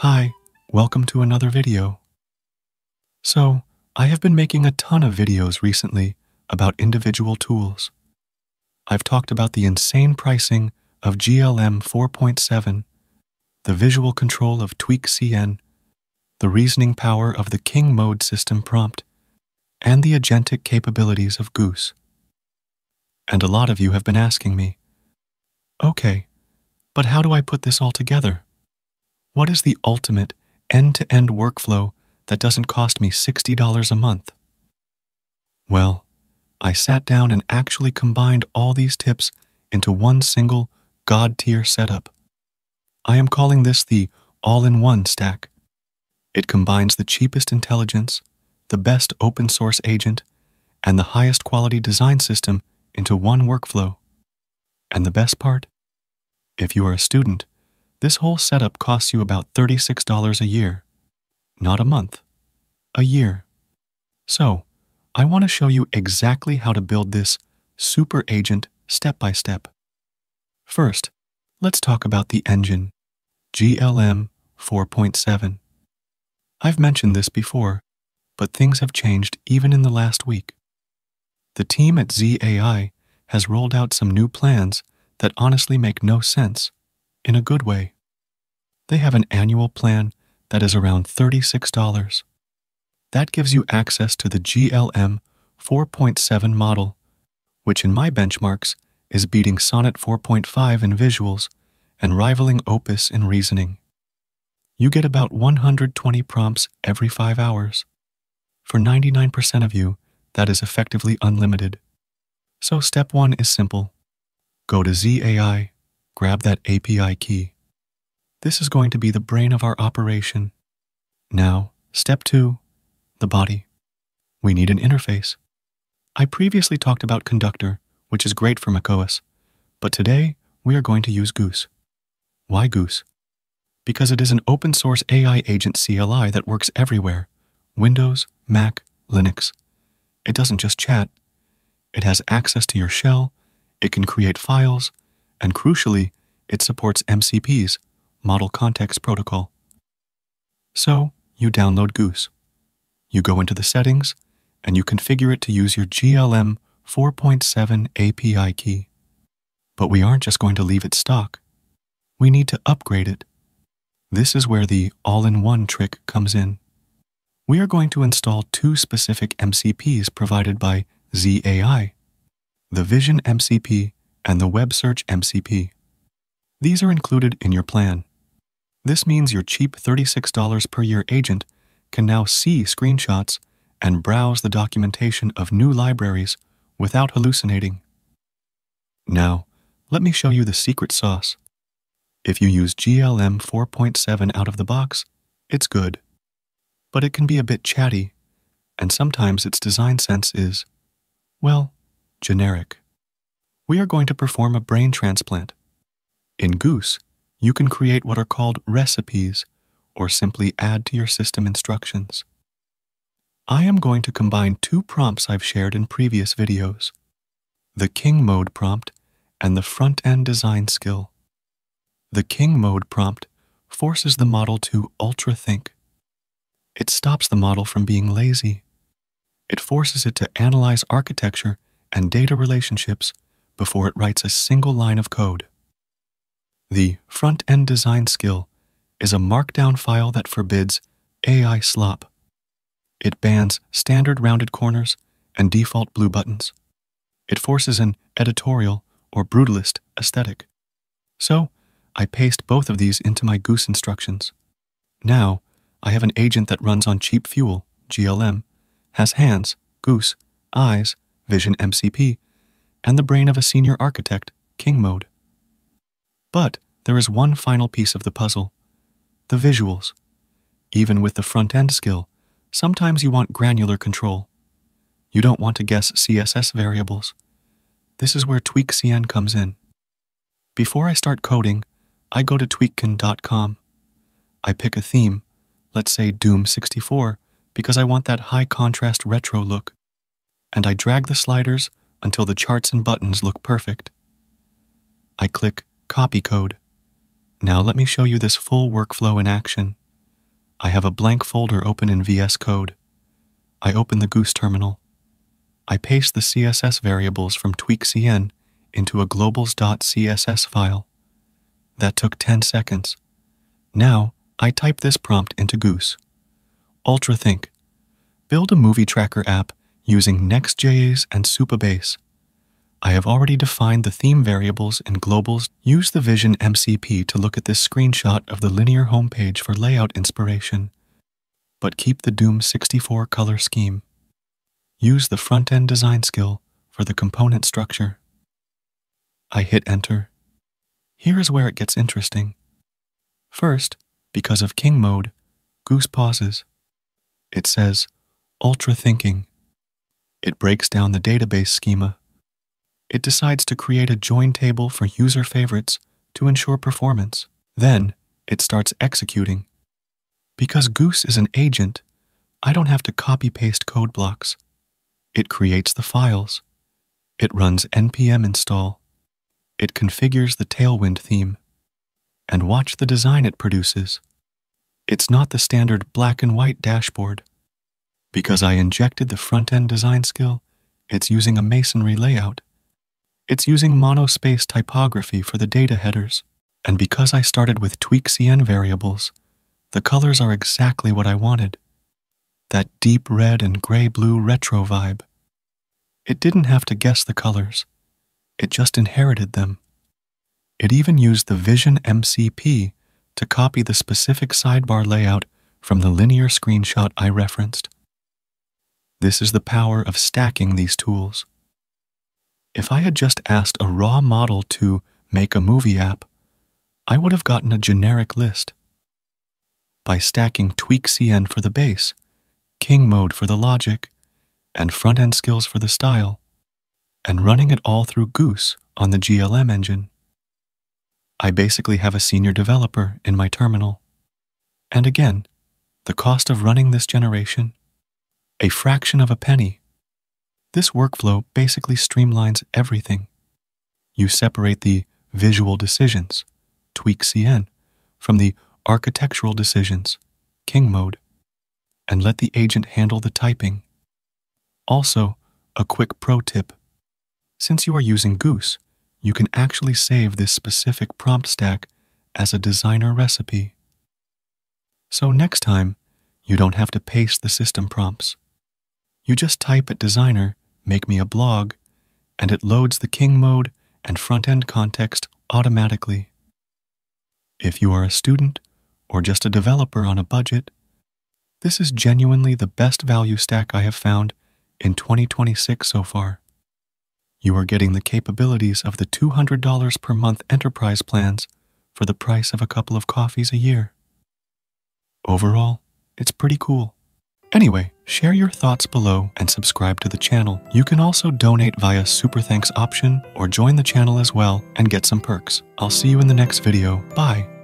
Hi, welcome to another video. So, I have been making a ton of videos recently about individual tools. I've talked about the insane pricing of GLM 4.7, the visual control of TweakCN, the reasoning power of the KingMode system prompt, and the agentic capabilities of Goose. And a lot of you have been asking me, okay, but how do I put this all together? What is the ultimate end-to-end workflow that doesn't cost me $60 a month? Well, I sat down and actually combined all these tips into one single God-tier setup. I am calling this the all-in-one stack. It combines the cheapest intelligence, the best open-source agent, and the highest quality design system into one workflow. And the best part? If you are a student, this whole setup costs you about $36 a year. Not a month, a year. So, I want to show you exactly how to build this super agent step by step. First, let's talk about the engine, GLM 4.7. I've mentioned this before, but things have changed even in the last week. The team at Z.ai has rolled out some new plans that honestly make no sense, in a good way. They have an annual plan that is around $36. That gives you access to the GLM 4.7 model, which in my benchmarks is beating Sonnet 4.5 in visuals and rivaling Opus in reasoning. You get about 120 prompts every 5 hours. For 99% of you, that is effectively unlimited. So step one is simple. Go to Z.ai, grab that API key. This is going to be the brain of our operation. Now, step two, the body. We need an interface. I previously talked about Conductor, which is great for macOS, but today we are going to use Goose. Why Goose? Because it is an open source AI agent CLI that works everywhere, Windows, Mac, Linux. It doesn't just chat. It has access to your shell, it can create files, and crucially, it supports MCP's Model Context Protocol. So, you download Goose. You go into the settings, and you configure it to use your GLM 4.7 API key. But we aren't just going to leave it stock. We need to upgrade it. This is where the all-in-one trick comes in. We are going to install two specific MCPs provided by Z.ai, the Vision MCP and the Web Search MCP. These are included in your plan. This means your cheap $36 per year agent can now see screenshots and browse the documentation of new libraries without hallucinating. Now, let me show you the secret sauce. If you use GLM 4.7 out of the box, it's good. But it can be a bit chatty, and sometimes its design sense is, well, generic. We are going to perform a brain transplant. In Goose, you can create what are called recipes, or simply add to your system instructions. I am going to combine two prompts I've shared in previous videos, the KingMode prompt and the front-end design skill. The KingMode prompt forces the model to ultra-think. It stops the model from being lazy. It forces it to analyze architecture and data relationships before it writes a single line of code. The front-end design skill is a markdown file that forbids AI slop. It bans standard rounded corners and default blue buttons. It forces an editorial or brutalist aesthetic. So, I paste both of these into my Goose instructions. Now, I have an agent that runs on cheap fuel, GLM, has hands, Goose, eyes, Vision MCP, and the brain of a senior architect, KingMode. But there is one final piece of the puzzle, the visuals. Even with the front-end skill, sometimes you want granular control. You don't want to guess CSS variables. This is where TweakCN comes in. Before I start coding, I go to tweakcn.com. I pick a theme, let's say Doom 64, because I want that high contrast retro look, and I drag the sliders until the charts and buttons look perfect. I click Copy Code. Now let me show you this full workflow in action. I have a blank folder open in VS Code. I open the Goose terminal. I paste the CSS variables from TweakCN into a globals.css file. That took 10 seconds. Now, I type this prompt into Goose. UltraThink. Build a movie tracker app using Next.js and Supabase. I have already defined the theme variables in globals. Use the Vision MCP to look at this screenshot of the linear homepage for layout inspiration, but keep the Doom 64 color scheme. Use the front-end design skill for the component structure. I hit enter. Here is where it gets interesting. First, because of KingMode, Goose pauses. It says, Ultra Thinking. It breaks down the database schema. It decides to create a join table for user favorites to ensure performance. Then, it starts executing. Because Goose is an agent, I don't have to copy-paste code blocks. It creates the files. It runs npm install. It configures the Tailwind theme. And watch the design it produces. It's not the standard black and white dashboard. Because I injected the front-end design skill, it's using a masonry layout. It's using monospace typography for the data headers. And because I started with TweakCN variables, the colors are exactly what I wanted. That deep red and gray-blue retro vibe. It didn't have to guess the colors. It just inherited them. It even used the Vision MCP to copy the specific sidebar layout from the linear screenshot I referenced. This is the power of stacking these tools. If I had just asked a raw model to make a movie app, I would have gotten a generic list. By stacking TweakCN for the base, KingMode for the logic, and front-end skills for the style, and running it all through Goose on the GLM engine, I basically have a senior developer in my terminal. And again, the cost of running this generation, a fraction of a penny. This workflow basically streamlines everything. You separate the visual decisions, TweakCN, from the architectural decisions, KingMode, and let the agent handle the typing. Also, a quick pro tip. Since you are using Goose, you can actually save this specific prompt stack as a designer recipe. So next time, you don't have to paste the system prompts. You just type at designer, make me a blog, and it loads the KingMode and front-end context automatically. If you are a student or just a developer on a budget, this is genuinely the best value stack I have found in 2026 so far. You are getting the capabilities of the $200 per month enterprise plans for the price of a couple of coffees a year. Overall, it's pretty cool. Anyway, share your thoughts below and subscribe to the channel. You can also donate via Super Thanks option or join the channel as well and get some perks. I'll see you in the next video. Bye.